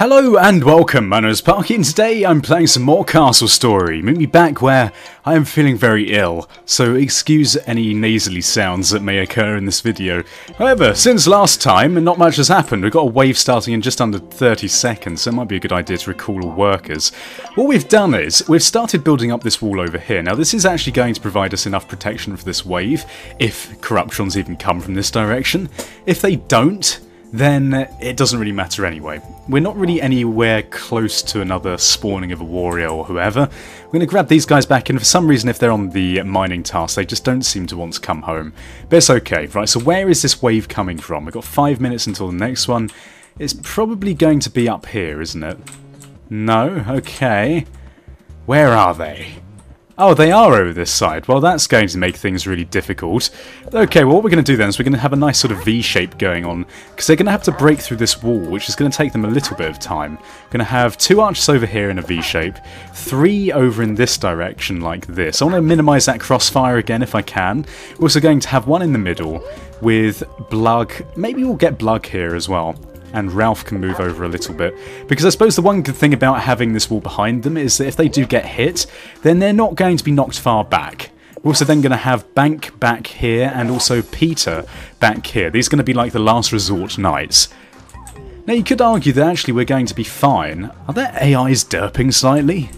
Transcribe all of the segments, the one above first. Hello and welcome, my name is Parky and today I'm playing some more Castle Story. Meet me back where I am feeling very ill, so excuse any nasally sounds that may occur in this video. However, since last time, not much has happened. We've got a wave starting in just under 30 seconds, so it might be a good idea to recall all workers. What we've done is, we've started building up this wall over here. Now this is actually going to provide us enough protection for this wave, if Corruptrons even come from this direction. If they don't, then it doesn't really matter anyway. We're not really anywhere close to another spawning of a warrior or whoever. We're going to grab these guys back in. For some reason, if they're on the mining task, they just don't seem to want to come home. But it's okay. Right, so where is this wave coming from? We've got 5 minutes until the next one. It's probably going to be up here, isn't it? No? Okay. Where are they? Oh, they are over this side. Well, that's going to make things really difficult. Okay, well, what we're going to do then is we're going to have a nice sort of V-shape going on, because they're going to have to break through this wall, which is going to take them a little bit of time. We're going to have 2 arches over here in a V-shape, 3 over in this direction like this. I want to minimise that crossfire again if I can. We're also going to have one in the middle with Blug. Maybe we'll get Blug here as well. And Ralph can move over a little bit. Because I suppose the one good thing about having this wall behind them is that if they do get hit, then they're not going to be knocked far back. We're also then going to have Bank back here and also Peter back here. These are going to be like the last resort knights. Now you could argue that actually we're going to be fine. Are their AIs derping slightly?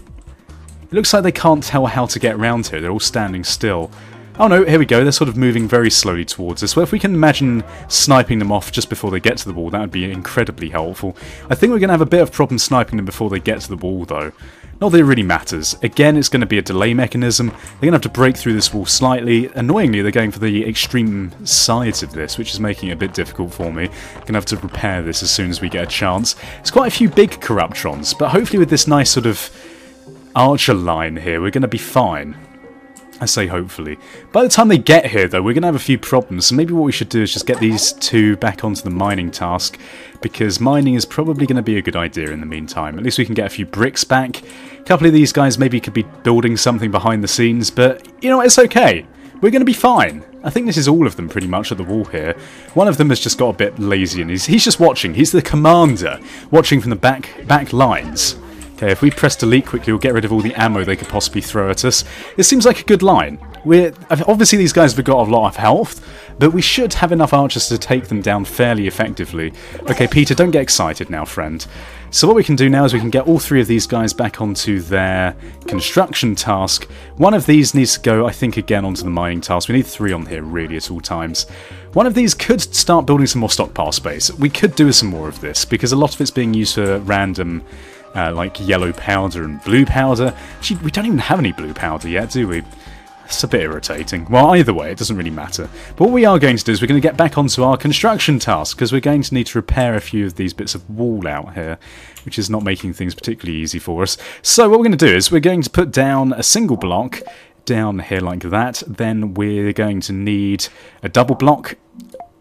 It looks like they can't tell how to get around here. They're all standing still. Oh no, here we go, they're sort of moving very slowly towards us. Well, if we can imagine sniping them off just before they get to the wall, that would be incredibly helpful. I think we're going to have a bit of problem sniping them before they get to the wall, though. Not that it really matters. Again, it's going to be a delay mechanism. They're going to have to break through this wall slightly. Annoyingly, they're going for the extreme sides of this, which is making it a bit difficult for me. I'm going to have to repair this as soon as we get a chance. There's quite a few big Corruptrons, but hopefully with this nice sort of archer line here, we're going to be fine. I say hopefully. By the time they get here, though, we're going to have a few problems, so maybe what we should do is just get these 2 back onto the mining task, because mining is probably going to be a good idea in the meantime. At least we can get a few bricks back. A couple of these guys maybe could be building something behind the scenes, but, you know, it's okay. We're going to be fine. I think this is all of them pretty much at the wall here. One of them has just got a bit lazy, and he's just watching. He's the commander, watching from the back lines. Okay, if we press delete quickly, we'll get rid of all the ammo they could possibly throw at us. It seems like a good line. Obviously, these guys have got a lot of health, but we should have enough archers to take them down fairly effectively. Okay, Peter, don't get excited now, friend. So what we can do now is we can get all 3 of these guys back onto their construction task. One of these needs to go, I think, again onto the mining task. We need 3 on here, really, at all times. One of these could start building some more stockpile space. We could do some more of this, because a lot of it's being used for random... like yellow powder and blue powder. Gee, we don't even have any blue powder yet, do we? It's a bit irritating. Well, either way, it doesn't really matter. But what we are going to do is we're going to get back onto our construction task, because we're going to need to repair a few of these bits of wall out here, which is not making things particularly easy for us. So what we're going to do is we're going to put down a single block down here like that. Then we're going to need a double block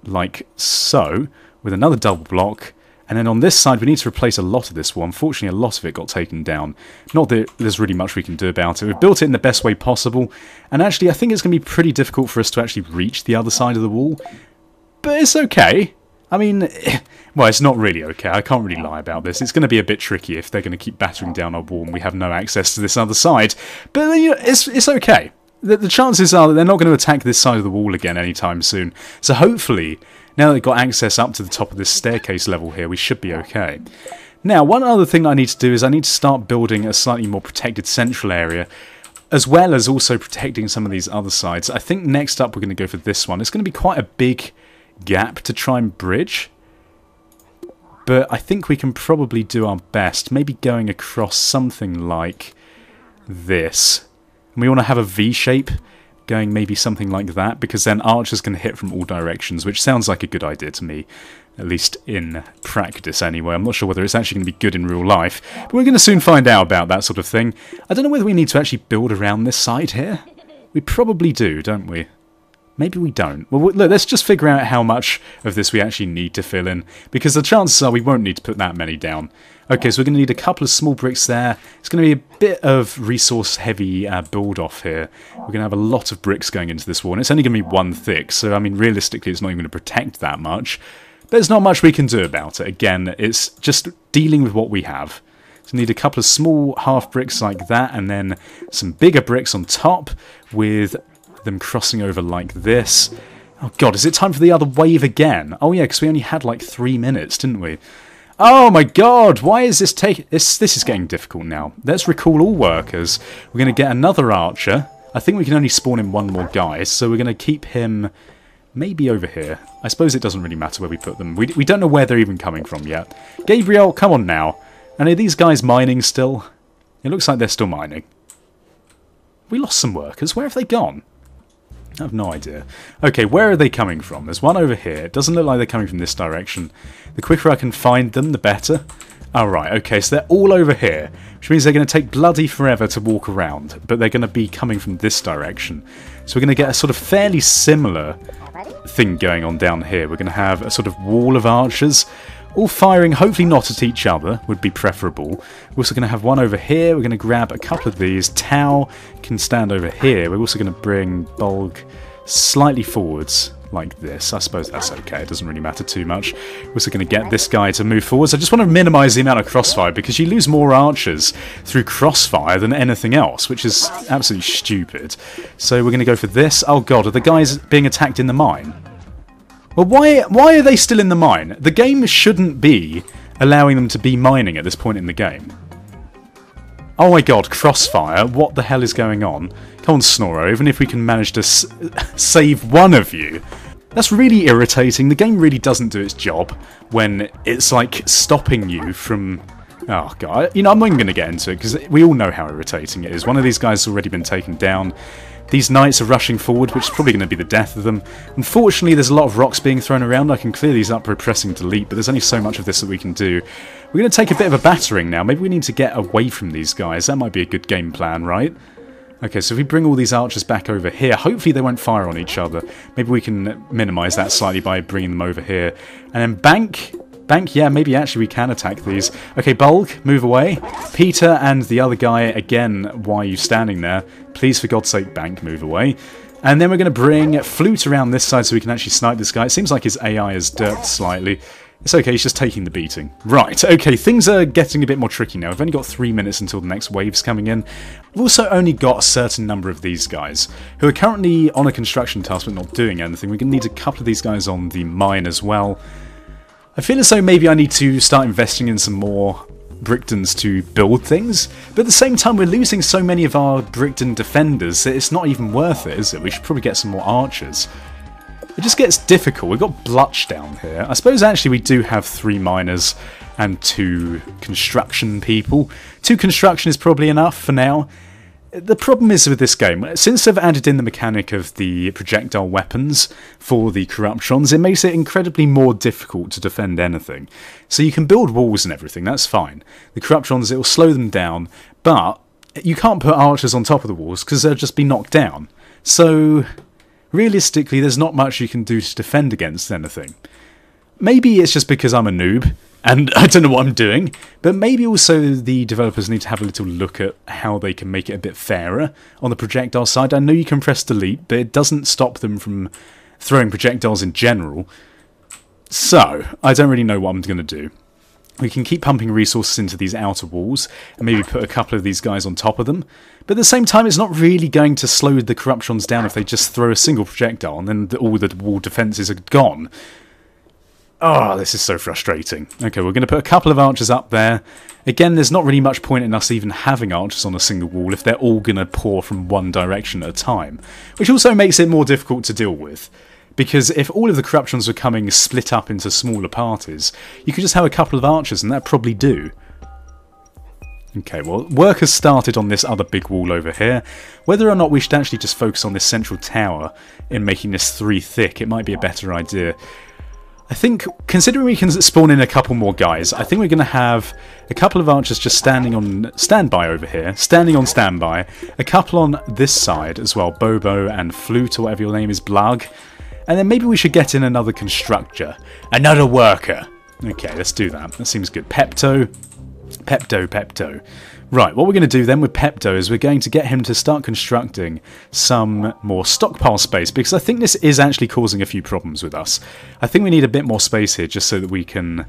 like so, with another double block. And then on this side, we need to replace a lot of this wall. Unfortunately, a lot of it got taken down. Not that there's really much we can do about it. We've built it in the best way possible. And actually, I think it's going to be pretty difficult for us to actually reach the other side of the wall. But it's okay. I mean, well, it's not really okay. I can't really lie about this. It's going to be a bit tricky if they're going to keep battering down our wall and we have no access to this other side. But you know, it's okay. The chances are that they're not going to attack this side of the wall again anytime soon. So hopefully... now that they've got access up to the top of this staircase level here, we should be okay. Now, one other thing I need to do is I need to start building a slightly more protected central area, as well as also protecting some of these other sides. I think next up we're going to go for this one. It's going to be quite a big gap to try and bridge, but I think we can probably do our best. Maybe going across something like this. And we want to have a V shape. Going maybe something like that, because then archers can hit from all directions, which sounds like a good idea to me, at least in practice anyway. I'm not sure whether it's actually going to be good in real life, but we're going to soon find out about that sort of thing. I don't know whether we need to actually build around this side here. We probably do, don't we? Maybe we don't. Well, look, let's just figure out how much of this we actually need to fill in, because the chances are we won't need to put that many down. Okay, so we're going to need a couple of small bricks there. It's going to be a bit of resource-heavy build-off here. We're going to have a lot of bricks going into this wall, and it's only going to be 1 thick, so, I mean, realistically, it's not even going to protect that much. There's not much we can do about it. Again, it's just dealing with what we have. So need a couple of small half bricks like that, and then some bigger bricks on top with them crossing over like this. Oh god, is it time for the other wave again? Oh yeah, because we only had like 3 minutes, didn't we? Oh my god, why is this taking... This is getting difficult now. Let's recall all workers. We're going to get another archer. I think we can only spawn in one more guy, so we're going to keep him maybe over here. I suppose it doesn't really matter where we put them. We don't know where they're even coming from yet. Gabriel, come on now. And are these guys mining still? It looks like they're still mining. We lost some workers. Where have they gone? I have no idea. Okay, where are they coming from? There's one over here. It doesn't look like they're coming from this direction. The quicker I can find them, the better. Alright, okay, so they're all over here. Which means they're going to take bloody forever to walk around. But they're going to be coming from this direction. So we're going to get a sort of fairly similar thing going on down here. We're going to have a sort of wall of archers. All firing, hopefully not at each other, would be preferable. We're also going to have one over here. We're going to grab a couple of these. Tau can stand over here. We're also going to bring Bulg slightly forwards like this. I suppose that's okay. It doesn't really matter too much. We're also going to get this guy to move forwards. I just want to minimise the amount of crossfire because you lose more archers through crossfire than anything else, which is absolutely stupid. So we're going to go for this. Oh god, are the guys being attacked in the mine? Well, why are they still in the mine? The game shouldn't be allowing them to be mining at this point in the game. Oh my god, crossfire. What the hell is going on? Come on, Snoro, even if we can manage to save one of you. That's really irritating. The game really doesn't do its job when it's, like, stopping you from... Oh god, you know, I'm not even going to get into it because we all know how irritating it is. One of these guys has already been taken down. These knights are rushing forward, which is probably going to be the death of them. Unfortunately, there's a lot of rocks being thrown around. I can clear these up by pressing delete, but there's only so much of this that we can do. We're going to take a bit of a battering now. Maybe we need to get away from these guys. That might be a good game plan, right? Okay, so if we bring all these archers back over here, hopefully they won't fire on each other. Maybe we can minimise that slightly by bringing them over here. And then bank... Bank, yeah, maybe actually we can attack these. Okay, Bulg, move away. Peter and the other guy, again, why are you standing there? Please, for God's sake, Bank, move away. And then we're going to bring Flute around this side so we can actually snipe this guy. It seems like his AI is derped slightly. It's okay, he's just taking the beating. Right, okay, things are getting a bit more tricky now. We've only got 3 minutes until the next wave's coming in. We've also only got a certain number of these guys, who are currently on a construction task but not doing anything. We're going to need a couple of these guys on the mine as well. I feel as though maybe I need to start investing in some more Bricktons to build things, but at the same time we're losing so many of our Brickton defenders that it's not even worth it, is it? We should probably get some more archers. It just gets difficult. We've got Blutch down here. I suppose actually we do have 3 miners and 2 construction people. 2 construction is probably enough for now. The problem is with this game, since they've added in the mechanic of the projectile weapons for the Corruptrons, it makes it incredibly more difficult to defend anything. So you can build walls and everything, that's fine. The Corruptrons, it will slow them down, but you can't put archers on top of the walls because they'll just be knocked down. So, realistically, there's not much you can do to defend against anything. Maybe it's just because I'm a noob, and I don't know what I'm doing, but maybe also the developers need to have a little look at how they can make it a bit fairer on the projectile side. I know you can press delete, but it doesn't stop them from throwing projectiles in general. So, I don't really know what I'm going to do. We can keep pumping resources into these outer walls, and maybe put a couple of these guys on top of them. But at the same time, it's not really going to slow the Corruptrons down if they just throw a single projectile, and then all the wall defences are gone. Oh, this is so frustrating. Okay, we're going to put a couple of archers up there. Again, there's not really much point in us even having archers on a single wall if they're all going to pour from one direction at a time. Which also makes it more difficult to deal with. Because if all of the Corruptrons were coming split up into smaller parties, you could just have a couple of archers and that'd probably do. Okay, well, work has started on this other big wall over here. Whether or not we should actually just focus on this central tower in making this 3 thick, it might be a better idea. I think, considering we can spawn in a couple more guys, I think we're going to have a couple of archers just standing on standby over here, a couple on this side as well, Bobo and Flute or whatever your name is, Blug, and then maybe we should get in another constructor, another worker. Okay, let's do that. That seems good. Pepto, Pepto. Right, what we're going to do then with Pepto is we're going to get him to start constructing some more stockpile space, because I think this is actually causing a few problems with us. I think we need a bit more space here just so that we can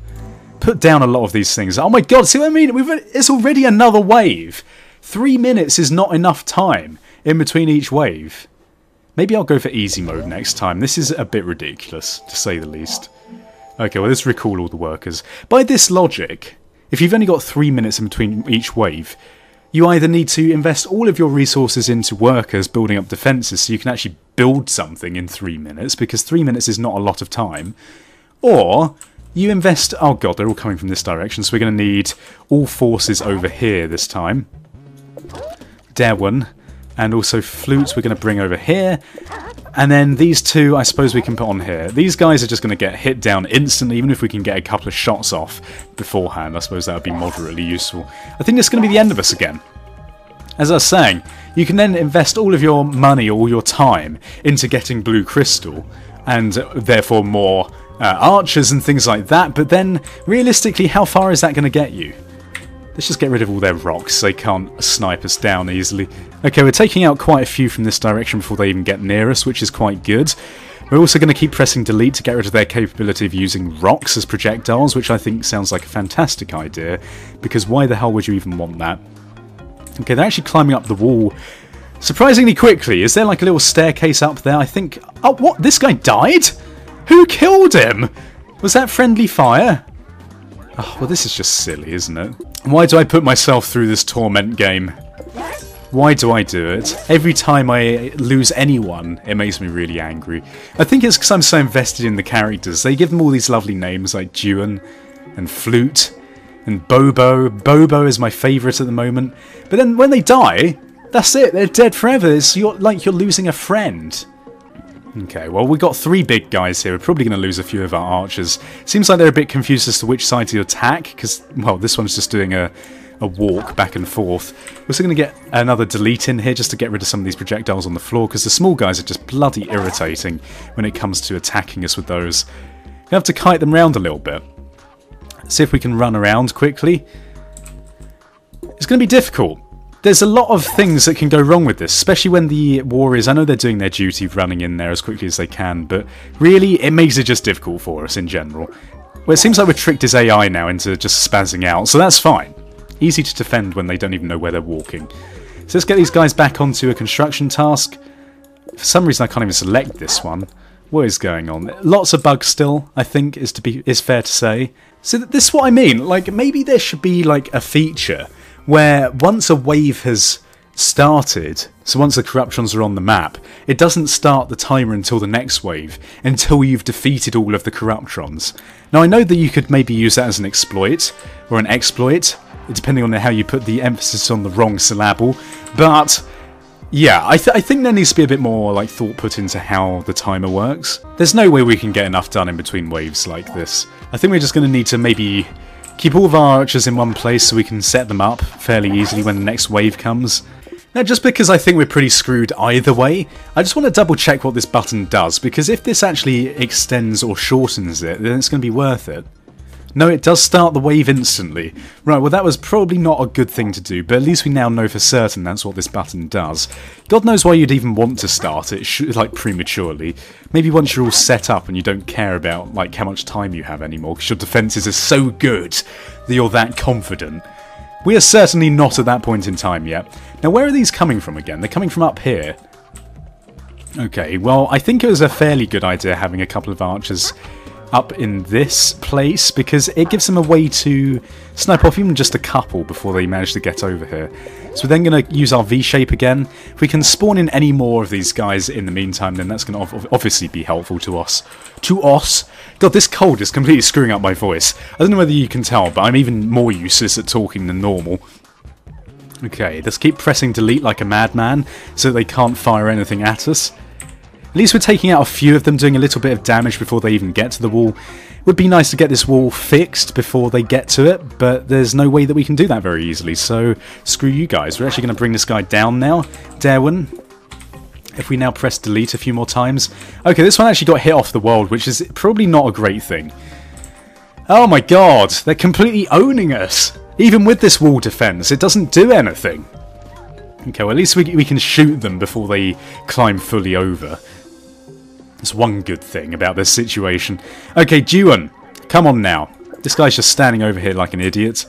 put down a lot of these things. Oh my god, see what I mean? It's already another wave. 3 minutes is not enough time in between each wave. Maybe I'll go for easy mode next time. This is a bit ridiculous, to say the least. Okay, well, let's recall all the workers. By this logic, if you've only got 3 minutes in between each wave, you either need to invest all of your resources into workers building up defences so you can actually build something in 3 minutes, because 3 minutes is not a lot of time, or you invest... Oh god, they're all coming from this direction, so we're going to need all forces over here this time. Darwin, and also flutes we're going to bring over here, and then these two I suppose we can put on here. These guys are just going to get hit down instantly, even if we can get a couple of shots off beforehand. I suppose that would be moderately useful. I think this is going to be the end of us again. As I was saying, you can then invest all of your money, all your time, into getting blue crystal, and therefore more archers and things like that, but then realistically how far is that going to get you? Let's just get rid of all their rocks, they can't snipe us down easily. Okay, we're taking out quite a few from this direction before they even get near us, which is quite good. We're also going to keep pressing delete to get rid of their capability of using rocks as projectiles, which I think sounds like a fantastic idea, because why the hell would you even want that? Okay, they're actually climbing up the wall surprisingly quickly. Is there like a little staircase up there? I think... Oh, what? This guy died? Who killed him? Was that friendly fire? Oh, well, this is just silly, isn't it? Why do I put myself through this torment game? Why do I do it? Every time I lose anyone, it makes me really angry. I think it's because I'm so invested in the characters. They give them all these lovely names like Duan and Flute and Bobo. Bobo is my favourite at the moment. But then when they die, that's it. They're dead forever. It's like you're losing a friend. Okay, well, we've got three big guys here. We're probably going to lose a few of our archers. Seems like they're a bit confused as to which side to attack, because, well, this one's just doing a walk back and forth. We're also going to get another delete in here just to get rid of some of these projectiles on the floor, because the small guys are just bloody irritating when it comes to attacking us with those. We're going to have to kite them round a little bit. See if we can run around quickly. It's going to be difficult. There's a lot of things that can go wrong with this, especially when the warriors, I know they're doing their duty running in there as quickly as they can, but really it makes it just difficult for us in general. Well, it seems like we've tricked his AI now into just spazzing out, so that's fine. Easy to defend when they don't even know where they're walking. So let's get these guys back onto a construction task. For some reason I can't even select this one. What is going on? Lots of bugs still, I think, is fair to say. So this is what I mean, like maybe there should be like a feature where once a wave has started, so once the Corruptrons are on the map, it doesn't start the timer until the next wave, until you've defeated all of the Corruptrons. Now I know that you could maybe use that as an exploit, or an exploit, depending on how you put the emphasis on the wrong syllable, but yeah, I think there needs to be a bit more like thought put into how the timer works. There's no way we can get enough done in between waves like this. I think we're just going to need to maybe... keep all of our archers in one place so we can set them up fairly easily when the next wave comes. Now just because I think we're pretty screwed either way, I just want to double check what this button does, because if this actually extends or shortens it, then it's going to be worth it. No, it does start the wave instantly. Right, well that was probably not a good thing to do, but at least we now know for certain that's what this button does. God knows why you'd even want to start it, like, prematurely. Maybe once you're all set up and you don't care about, like, how much time you have anymore, because your defences are so good that you're that confident. We are certainly not at that point in time yet. Now, where are these coming from again? They're coming from up here. Okay, well, I think it was a fairly good idea having a couple of archers up in this place, because it gives them a way to snipe off even just a couple before they manage to get over here. So we're then going to use our V-shape again. If we can spawn in any more of these guys in the meantime, then that's going to obviously be helpful to us. God, this cold is completely screwing up my voice. I don't know whether you can tell, but I'm even more useless at talking than normal. Okay, let's keep pressing delete like a madman so they can't fire anything at us. At least we're taking out a few of them, doing a little bit of damage before they even get to the wall. It would be nice to get this wall fixed before they get to it, but there's no way that we can do that very easily, so screw you guys. We're actually going to bring this guy down now. Darwin. If we now press delete a few more times. Okay, this one actually got hit off the world, which is probably not a great thing. Oh my god, they're completely owning us. Even with this wall defense, it doesn't do anything. Okay, well at least we can shoot them before they climb fully over. That's one good thing about this situation. Okay, Dewan, come on now. This guy's just standing over here like an idiot.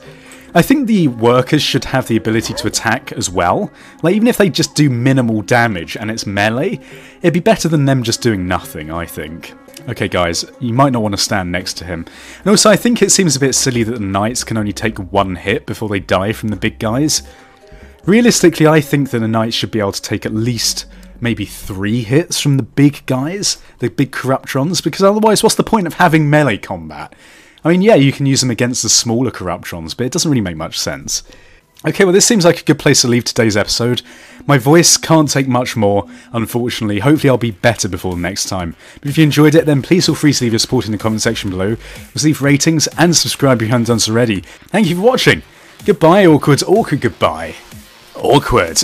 I think the workers should have the ability to attack as well. Like, even if they just do minimal damage and it's melee, it'd be better than them just doing nothing, I think. Okay, guys, you might not want to stand next to him. And also, I think it seems a bit silly that the knights can only take one hit before they die from the big guys. Realistically, I think that the knights should be able to take at least maybe 3 hits from the big guys, the big Corruptrons, because otherwise, what's the point of having melee combat? I mean, yeah, you can use them against the smaller Corruptrons, but it doesn't really make much sense. Okay, well this seems like a good place to leave today's episode. My voice can't take much more, unfortunately. Hopefully I'll be better before the next time. But if you enjoyed it, then please feel free to leave your support in the comment section below. Please leave ratings and subscribe if you haven't done so already. Thank you for watching. Goodbye, awkward, awkward goodbye. Awkward.